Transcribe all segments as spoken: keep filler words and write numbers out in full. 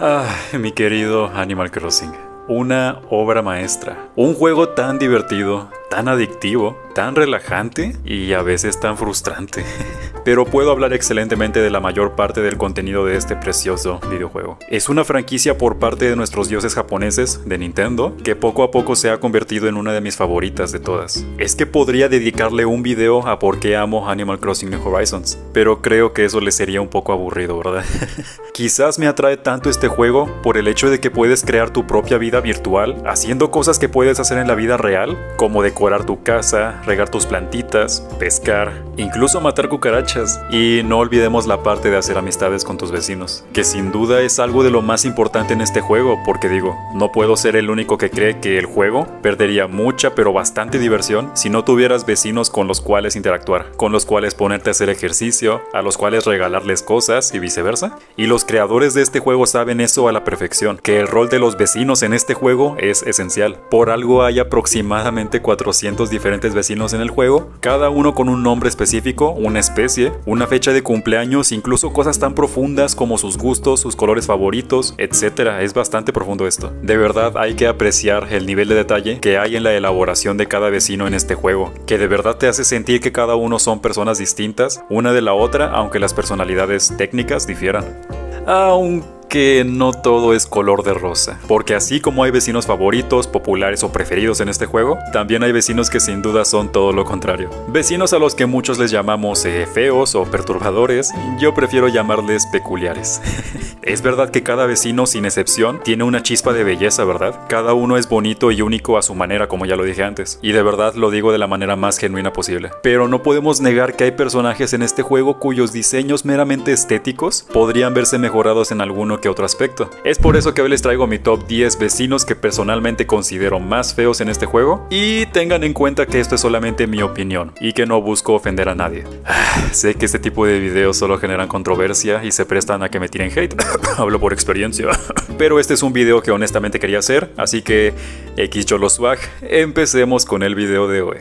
Ah, mi querido Animal Crossing, una obra maestra, un juego tan divertido, tan adictivo, tan relajante y a veces tan frustrante. Pero puedo hablar excelentemente de la mayor parte del contenido de este precioso videojuego. Es una franquicia por parte de nuestros dioses japoneses de Nintendo que poco a poco se ha convertido en una de mis favoritas de todas. Es que podría dedicarle un video a por qué amo Animal Crossing New Horizons, pero creo que eso le sería un poco aburrido, ¿verdad? Quizás me atrae tanto este juego por el hecho de que puedes crear tu propia vida virtual haciendo cosas que puedes hacer en la vida real, como decorar tu casa, regar tus plantitas, pescar, incluso matar cucarachas. Y no olvidemos la parte de hacer amistades con tus vecinos, que sin duda es algo de lo más importante en este juego, porque digo, no puedo ser el único que cree que el juego perdería mucha pero bastante diversión si no tuvieras vecinos con los cuales interactuar, con los cuales ponerte a hacer ejercicio, a los cuales regalarles cosas y viceversa. Y los creadores de este juego saben eso a la perfección, que el rol de los vecinos en este juego es esencial. Por algo hay aproximadamente cuatrocientos diferentes vecinos en el juego, cada uno con un nombre específico, una especie, una fecha de cumpleaños, incluso cosas tan profundas como sus gustos, sus colores favoritos, etcétera. Es bastante profundo esto. De verdad hay que apreciar el nivel de detalle que hay en la elaboración de cada vecino en este juego, que de verdad te hace sentir que cada uno son personas distintas una de la otra, aunque las personalidades técnicas difieran. Aunque que no todo es color de rosa, porque así como hay vecinos favoritos, populares o preferidos en este juego, también hay vecinos que sin duda son todo lo contrario. Vecinos a los que muchos les llamamos eh, feos o perturbadores, yo prefiero llamarles peculiares. Es verdad que cada vecino sin excepción tiene una chispa de belleza, ¿verdad? Cada uno es bonito y único a su manera, como ya lo dije antes, y de verdad lo digo de la manera más genuina posible. Pero no podemos negar que hay personajes en este juego cuyos diseños meramente estéticos podrían verse mejorados en alguno que otro aspecto. Es por eso que hoy les traigo mi top diez vecinos que personalmente considero más feos en este juego, y tengan en cuenta que esto es solamente mi opinión y que no busco ofender a nadie. Ah, sé que este tipo de videos solo generan controversia y se prestan a que me tiren hate. Hablo por experiencia. Pero este es un video que honestamente quería hacer, así que X Cholo Swag, empecemos con el video de hoy.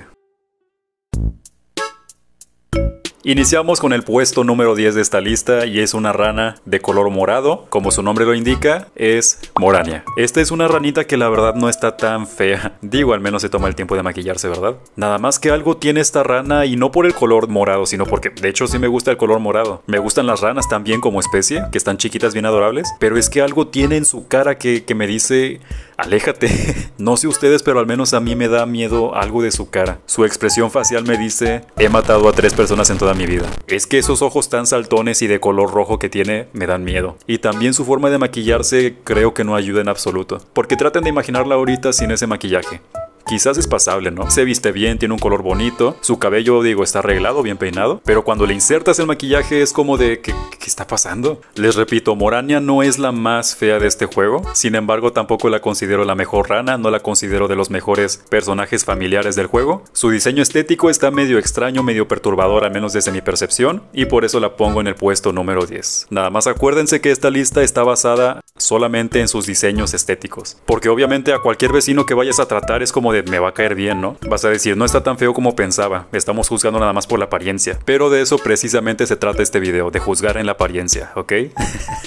Iniciamos con el puesto número diez de esta lista, y es una rana de color morado. Como su nombre lo indica, es Morania. Esta es una ranita que la verdad no está tan fea. Digo, al menos se toma el tiempo de maquillarse, ¿verdad? Nada más que algo tiene esta rana, y no por el color morado, sino porque de hecho sí me gusta el color morado. Me gustan las ranas también como especie, que están chiquitas, bien adorables, pero es que algo tiene en su cara que, que me dice... aléjate. No sé ustedes, pero al menos a mí me da miedo algo de su cara. Su expresión facial me dice, he matado a tres personas en toda mi vida. Es que esos ojos tan saltones y de color rojo que tiene me dan miedo. Y también su forma de maquillarse creo que no ayuda en absoluto, porque traten de imaginarla ahorita sin ese maquillaje. Quizás es pasable, ¿no? Se viste bien, tiene un color bonito, su cabello, digo, está arreglado, bien peinado, pero cuando le insertas el maquillaje es como de... ¿qué, qué está pasando? Les repito, Morania no es la más fea de este juego, sin embargo tampoco la considero la mejor rana, no la considero de los mejores personajes familiares del juego. Su diseño estético está medio extraño, medio perturbador, al menos desde mi percepción, y por eso la pongo en el puesto número diez. Nada más acuérdense que esta lista está basada solamente en sus diseños estéticos, porque obviamente a cualquier vecino que vayas a tratar es como de, me va a caer bien, ¿no? Vas a decir, no está tan feo como pensaba, estamos juzgando nada más por la apariencia. Pero de eso precisamente se trata este video, de juzgar en la apariencia, ¿ok?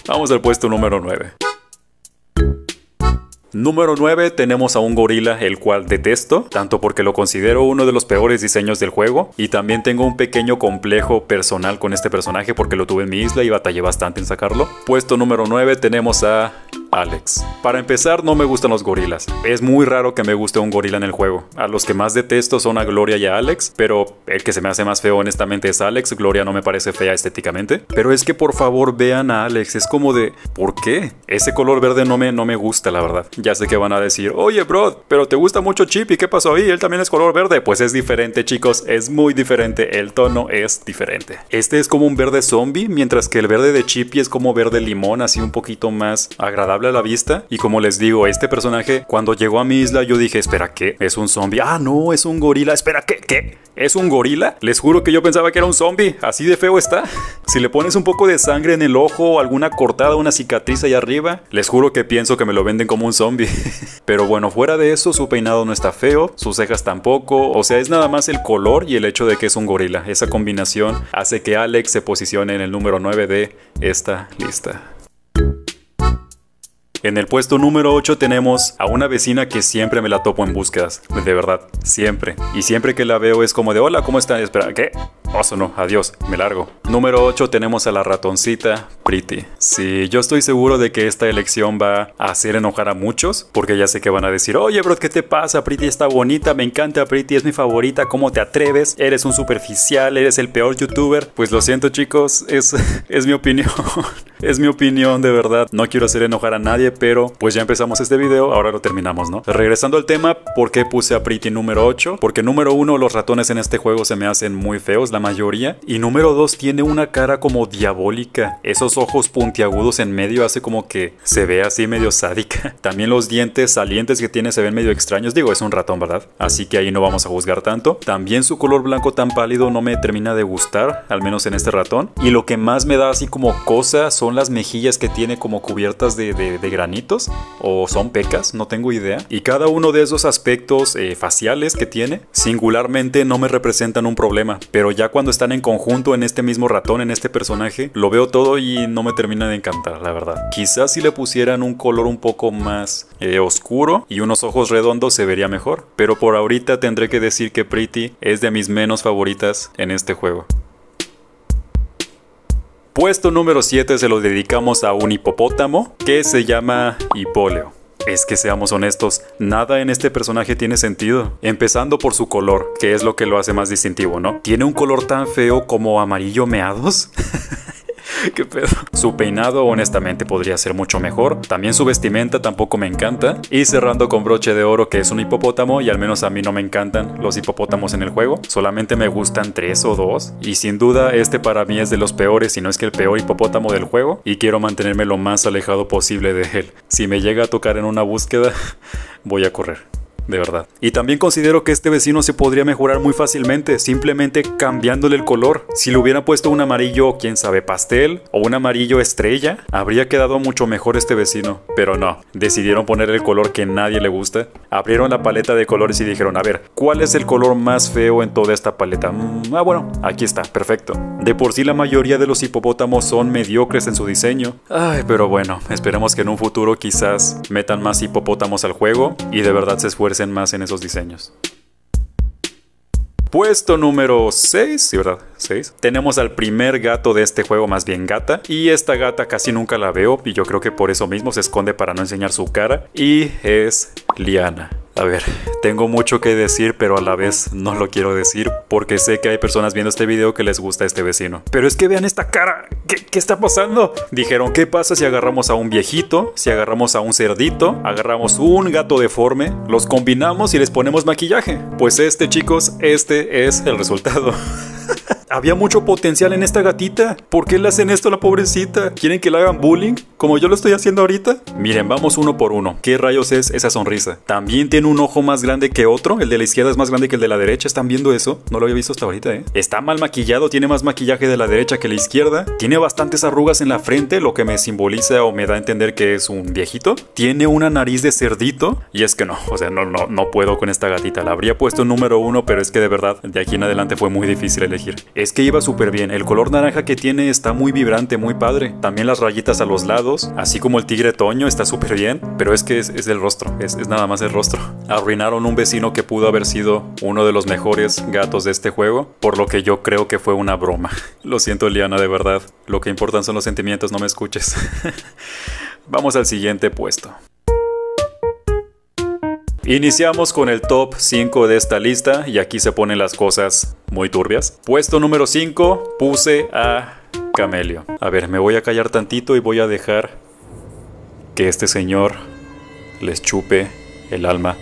Vamos al puesto número nueve. Número nueve, tenemos a un gorila, el cual detesto, tanto porque lo considero uno de los peores diseños del juego, y también tengo un pequeño complejo personal con este personaje porque lo tuve en mi isla y batallé bastante en sacarlo. Puesto número nueve, tenemos a... Alex. Para empezar, no me gustan los gorilas. Es muy raro que me guste un gorila en el juego. A los que más detesto son a Gloria y a Alex, pero el que se me hace más feo honestamente es Alex. Gloria no me parece fea estéticamente, pero es que por favor vean a Alex, es como de, ¿por qué? Ese color verde no me, no me gusta, la verdad. Ya sé que van a decir, oye bro, pero te gusta mucho Chippy, ¿qué pasó ahí? Él también es color verde. Pues es diferente, chicos, es muy diferente, el tono es diferente. Este es como un verde zombie, mientras que el verde de Chippy es como verde limón, así un poquito más agradable a la vista. Y como les digo, este personaje cuando llegó a mi isla yo dije, espera, ¿qué? ¿Es un zombie? Ah, no, es un gorila. Espera, ¿qué? ¿Qué? ¿Es un gorila? Les juro que yo pensaba que era un zombie, así de feo está. Si le pones un poco de sangre en el ojo, alguna cortada, una cicatriz ahí arriba, les juro que pienso que me lo venden como un zombie. Pero bueno, fuera de eso, su peinado no está feo, sus cejas tampoco, o sea, es nada más el color y el hecho de que es un gorila. Esa combinación hace que Alex se posicione en el número nueve de esta lista. En el puesto número ocho tenemos a una vecina que siempre me la topo en búsquedas, de verdad, siempre. Y siempre que la veo es como de hola, ¿cómo están? Espera, ¿qué? Oso no, adiós, me largo. Número ocho tenemos a la ratoncita Pretty. Sí, yo estoy seguro de que esta elección va a hacer enojar a muchos, porque ya sé que van a decir, oye bro, ¿qué te pasa? Pretty está bonita, me encanta Pretty, es mi favorita, ¿cómo te atreves? Eres un superficial, eres el peor youtuber. Pues lo siento chicos, es, es mi opinión, es mi opinión de verdad. No quiero hacer enojar a nadie, pero pues ya empezamos este video, ahora lo terminamos, ¿no? Regresando al tema, ¿por qué puse a Pretty número ocho? Porque número uno, los ratones en este juego se me hacen muy feos, la mayoría. Y número dos, tiene una cara como diabólica. Esos ojos puntiagudos en medio hace como que se ve así medio sádica. También los dientes salientes que tiene se ven medio extraños. Digo, es un ratón, ¿verdad? Así que ahí no vamos a juzgar tanto. También su color blanco tan pálido no me termina de gustar, al menos en este ratón. Y lo que más me da así como cosa son las mejillas que tiene como cubiertas de, de, de granitos, o son pecas, no tengo idea. Y cada uno de esos aspectos eh, faciales que tiene, singularmente no me representan un problema, pero ya cuando están en conjunto en este mismo ratón, en este personaje, lo veo todo y no me termina de encantar, la verdad. Quizás si le pusieran un color un poco más eh, oscuro y unos ojos redondos se vería mejor, pero por ahorita tendré que decir que Pretty es de mis menos favoritas en este juego. Puesto número siete se lo dedicamos a un hipopótamo que se llama Hipóleo. Es que seamos honestos, nada en este personaje tiene sentido. Empezando por su color, que es lo que lo hace más distintivo, ¿no? Tiene un color tan feo como amarillo meados. ¿Qué pedo? Su peinado honestamente podría ser mucho mejor. También su vestimenta tampoco me encanta. Y cerrando con broche de oro, que es un hipopótamo, y al menos a mí no me encantan los hipopótamos en el juego. Solamente me gustan tres o dos. Y sin duda este para mí es de los peores, si no es que el peor hipopótamo del juego. Y quiero mantenerme lo más alejado posible de él. Si me llega a tocar en una búsqueda, voy a correr. De verdad. Y también considero que este vecino se podría mejorar muy fácilmente, simplemente cambiándole el color. Si le hubieran puesto un amarillo, quién sabe, pastel, o un amarillo estrella, habría quedado mucho mejor este vecino. Pero no, decidieron poner el color que nadie le gusta. Abrieron la paleta de colores y dijeron, a ver, ¿cuál es el color más feo en toda esta paleta? Mm, ah, bueno, aquí está, perfecto. De por sí la mayoría de los hipopótamos son mediocres en su diseño. Ay, pero bueno, esperemos que en un futuro quizás metan más hipopótamos al juego y de verdad se esfuercen más en esos diseños. Puesto número seis, sí, ¿verdad? seis. Tenemos al primer gato de este juego, más bien gata. Y esta gata casi nunca la veo, y yo creo que por eso mismo se esconde para no enseñar su cara. Y es Liana. A ver, tengo mucho que decir, pero a la vez no lo quiero decir, porque sé que hay personas viendo este video que les gusta este vecino. Pero es que vean esta cara, ¿qué, qué está pasando? Dijeron, ¿qué pasa si agarramos a un viejito? Si agarramos a un cerdito, agarramos un gato deforme, los combinamos y les ponemos maquillaje. Pues este, chicos, este es el resultado. Había mucho potencial en esta gatita. ¿Por qué le hacen esto a la pobrecita? ¿Quieren que le hagan bullying, como yo lo estoy haciendo ahorita? Miren, vamos uno por uno. ¿Qué rayos es esa sonrisa? También tiene un ojo más grande que otro. El de la izquierda es más grande que el de la derecha. ¿Están viendo eso? No lo había visto hasta ahorita, ¿eh? Está mal maquillado. Tiene más maquillaje de la derecha que la izquierda. Tiene bastantes arrugas en la frente, lo que me simboliza o me da a entender que es un viejito. Tiene una nariz de cerdito. Y es que no, o sea, no, no, no puedo con esta gatita. La habría puesto número uno, pero es que de verdad, de aquí en adelante fue muy difícil elegir. Es que iba súper bien, el color naranja que tiene está muy vibrante, muy padre. También las rayitas a los lados, así como el tigre toño, está súper bien. Pero es que es, es el rostro, es, es nada más el rostro. Arruinaron un vecino que pudo haber sido uno de los mejores gatos de este juego, por lo que yo creo que fue una broma. Lo siento Liana, de verdad, lo que importan son los sentimientos, no me escuches. Vamos al siguiente puesto. Iniciamos con el top cinco de esta lista y aquí se ponen las cosas muy turbias. Puesto número cinco, puse a Camelio. A ver, me voy a callar tantito y voy a dejar que este señor les chupe el alma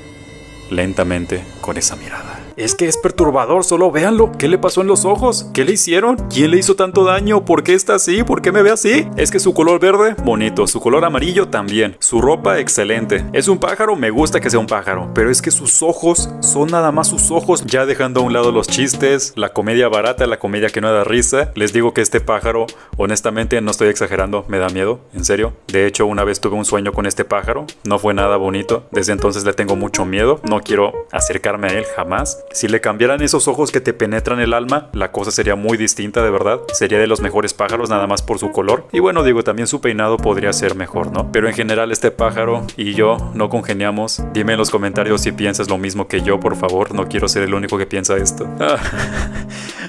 lentamente con esa mirada. Es que es perturbador, solo véanlo. ¿Qué le pasó en los ojos? ¿Qué le hicieron? ¿Quién le hizo tanto daño? ¿Por qué está así? ¿Por qué me ve así? Es que su color verde, bonito. Su color amarillo también. Su ropa, excelente. ¿Es un pájaro? Me gusta que sea un pájaro. Pero es que sus ojos son nada más sus ojos. Ya dejando a un lado los chistes, la comedia barata, la comedia que no da risa. Les digo que este pájaro, honestamente, no estoy exagerando. Me da miedo, en serio. De hecho, una vez tuve un sueño con este pájaro. No fue nada bonito. Desde entonces le tengo mucho miedo. No quiero acercarme a él jamás. Si le cambiaran esos ojos que te penetran el alma, la cosa sería muy distinta, de verdad. Sería de los mejores pájaros nada más por su color. Y bueno, digo, también su peinado podría ser mejor, ¿no? Pero en general este pájaro y yo no congeniamos. Dime en los comentarios si piensas lo mismo que yo, por favor. No quiero ser el único que piensa esto. Ah,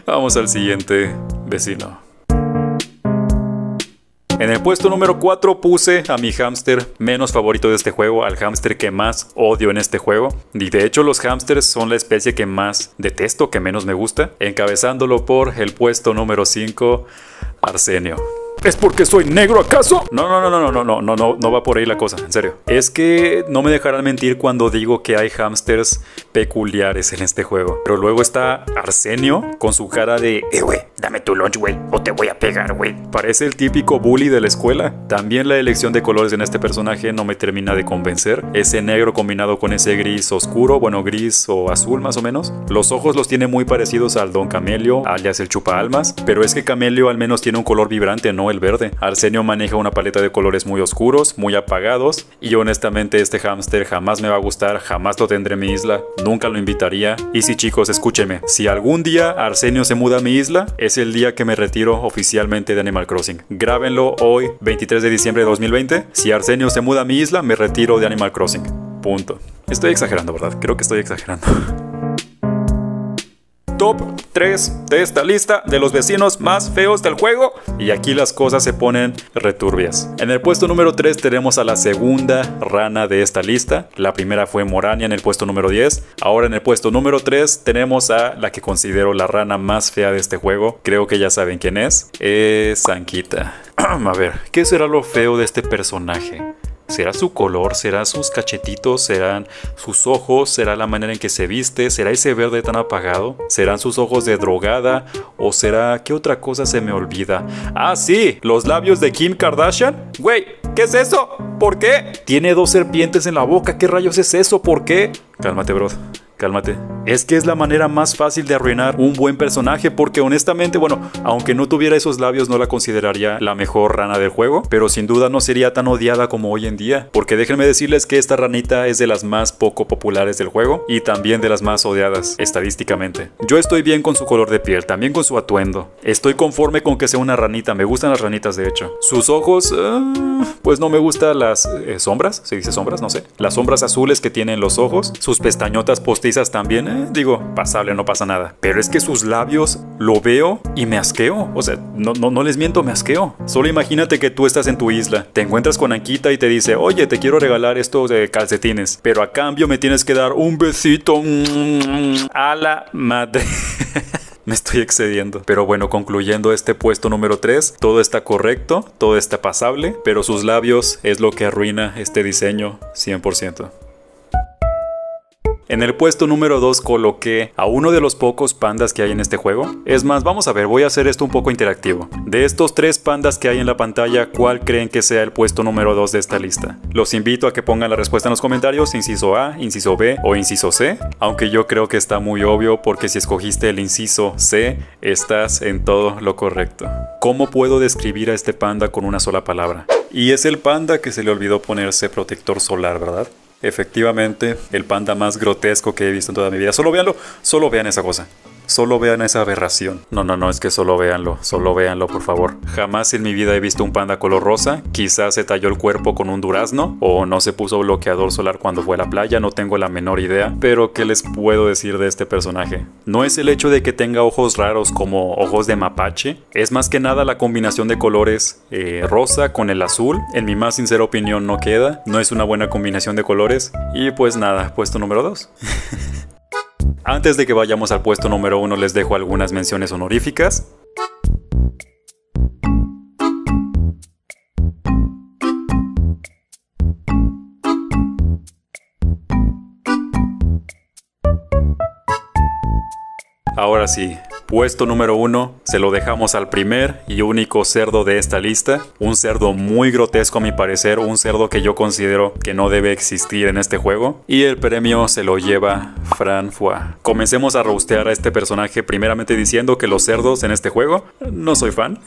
vamos al siguiente vecino. En el puesto número cuatro puse a mi hámster menos favorito de este juego, al hámster que más odio en este juego. Y de hecho los hámsters son la especie que más detesto, que menos me gusta. Encabezándolo por el puesto número cinco, Arsenio. ¿Es porque soy negro acaso? No, no, no, no, no, no, no, no, no va por ahí la cosa, en serio. Es que no me dejarán mentir cuando digo que hay hámsters peculiares en este juego. Pero luego está Arsenio con su cara de, eh, güey, dame tu lunch, güey, o te voy a pegar, güey. Parece el típico bully de la escuela. También la elección de colores en este personaje no me termina de convencer. Ese negro combinado con ese gris oscuro, bueno, gris o azul más o menos. Los ojos los tiene muy parecidos al Don Camelio, alias el Chupaalmas. Pero es que Camelio al menos tiene un color vibrante, ¿no? El verde. Arsenio maneja una paleta de colores muy oscuros, muy apagados, y honestamente este hámster jamás me va a gustar, jamás lo tendré en mi isla, nunca lo invitaría. Y sí, chicos, escúcheme, si algún día Arsenio se muda a mi isla, es el día que me retiro oficialmente de Animal Crossing. Grábenlo hoy, veintitrés de diciembre de dos mil veinte, si Arsenio se muda a mi isla, me retiro de Animal Crossing. Punto. Estoy exagerando, ¿verdad? Creo que estoy exagerando. Top tres de esta lista de los vecinos más feos del juego. Y aquí las cosas se ponen returbias. En el puesto número tres tenemos a la segunda rana de esta lista. La primera fue Morania en el puesto número diez. Ahora en el puesto número tres tenemos a la que considero la rana más fea de este juego. Creo que ya saben quién es. Es Sanquita. A ver, ¿qué será lo feo de este personaje? ¿Será su color? ¿Será sus cachetitos? ¿Serán sus ojos? ¿Será la manera en que se viste? ¿Será ese verde tan apagado? ¿Serán sus ojos de drogada? ¿O será qué otra cosa se me olvida? ¡Ah, sí! ¿Los labios de Kim Kardashian? ¡Güey! ¿Qué es eso? ¿Por qué? Tiene dos serpientes en la boca. ¿Qué rayos es eso? ¿Por qué? Cálmate, bro. Cálmate. Es que es la manera más fácil de arruinar un buen personaje, porque honestamente, bueno, aunque no tuviera esos labios no la consideraría la mejor rana del juego, pero sin duda no sería tan odiada como hoy en día, porque déjenme decirles que esta ranita es de las más poco populares del juego y también de las más odiadas estadísticamente. Yo estoy bien con su color de piel, también con su atuendo. Estoy conforme con que sea una ranita, me gustan las ranitas de hecho. Sus ojos, uh, pues no me gustan las eh, sombras, se dice sombras, no sé. Las sombras azules que tienen los ojos, sus pestañotas postizas también, eh. Digo, pasable, no pasa nada. Pero es que sus labios lo veo y me asqueo. O sea, no, no, no les miento, me asqueo. Solo imagínate que tú estás en tu isla, te encuentras con Anquita y te dice, oye, te quiero regalar estos de calcetines, pero a cambio me tienes que dar un besito. A la madre. Me estoy excediendo. Pero bueno, concluyendo este puesto número tres, todo está correcto, todo está pasable, pero sus labios es lo que arruina este diseño cien por ciento. En el puesto número dos coloqué a uno de los pocos pandas que hay en este juego. Es más, vamos a ver, voy a hacer esto un poco interactivo. De estos tres pandas que hay en la pantalla, ¿cuál creen que sea el puesto número dos de esta lista? Los invito a que pongan la respuesta en los comentarios, inciso A, inciso B o inciso C. Aunque yo creo que está muy obvio, porque si escogiste el inciso C, estás en todo lo correcto. ¿Cómo puedo describir a este panda con una sola palabra? Y es el panda que se le olvidó ponerse protector solar, ¿verdad? Efectivamente, el panda más grotesco que he visto en toda mi vida. Solo véanlo, solo vean esa cosa. Solo vean esa aberración. No, no, no, es que solo véanlo, solo véanlo, por favor. Jamás en mi vida he visto un panda color rosa. Quizás se talló el cuerpo con un durazno, o no se puso bloqueador solar cuando fue a la playa, no tengo la menor idea. Pero ¿qué les puedo decir de este personaje? No es el hecho de que tenga ojos raros como ojos de mapache. Es más que nada la combinación de colores eh, rosa con el azul. En mi más sincera opinión no queda. No es una buena combinación de colores. Y pues nada, puesto número dos. Antes de que vayamos al puesto número uno, les dejo algunas menciones honoríficas. Ahora sí. puesto número uno se lo dejamos al primer y único cerdo de esta lista. Un cerdo muy grotesco a mi parecer, un cerdo que yo considero que no debe existir en este juego. Y el premio se lo lleva Franfua. Comencemos a roastear a este personaje, primeramente diciendo que los cerdos en este juego, no soy fan.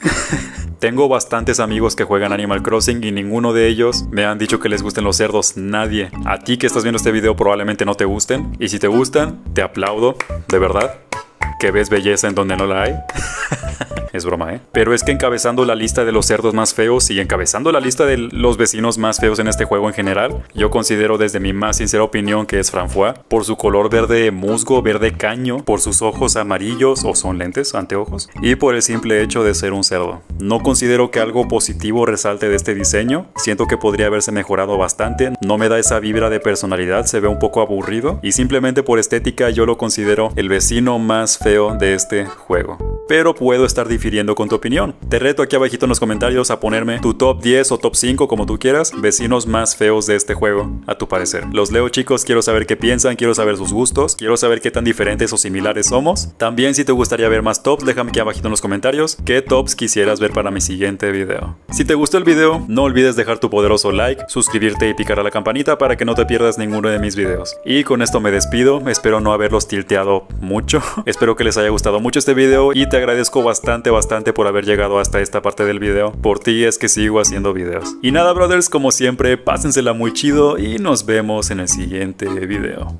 Tengo bastantes amigos que juegan Animal Crossing y ninguno de ellos me han dicho que les gusten los cerdos, nadie. A ti que estás viendo este video probablemente no te gusten, y si te gustan, te aplaudo, de verdad, que ves belleza en donde no la hay. Es broma, ¿eh? Pero es que encabezando la lista de los cerdos más feos y encabezando la lista de los vecinos más feos en este juego en general, yo considero desde mi más sincera opinión que es François, por su color verde musgo, verde caño, por sus ojos amarillos o son lentes, anteojos, y por el simple hecho de ser un cerdo. No considero que algo positivo resalte de este diseño, siento que podría haberse mejorado bastante, no me da esa vibra de personalidad, se ve un poco aburrido, y simplemente por estética yo lo considero el vecino más feo de este juego. Pero puedo estar difiriendo con tu opinión. Te reto aquí abajito en los comentarios a ponerme tu top diez o top cinco, como tú quieras, vecinos más feos de este juego, a tu parecer. Los leo, chicos, quiero saber qué piensan, quiero saber sus gustos, quiero saber qué tan diferentes o similares somos. También si te gustaría ver más tops, déjame aquí abajito en los comentarios qué tops quisieras ver para mi siguiente video. Si te gustó el video, no olvides dejar tu poderoso like, suscribirte y picar a la campanita para que no te pierdas ninguno de mis videos. Y con esto me despido, espero no haberlos tilteado mucho. Espero que les haya gustado mucho este video y te agradezco bastante bastante por haber llegado hasta esta parte del video. Por ti es que sigo haciendo videos. Y nada, brothers, como siempre, pásensela muy chido y nos vemos en el siguiente video.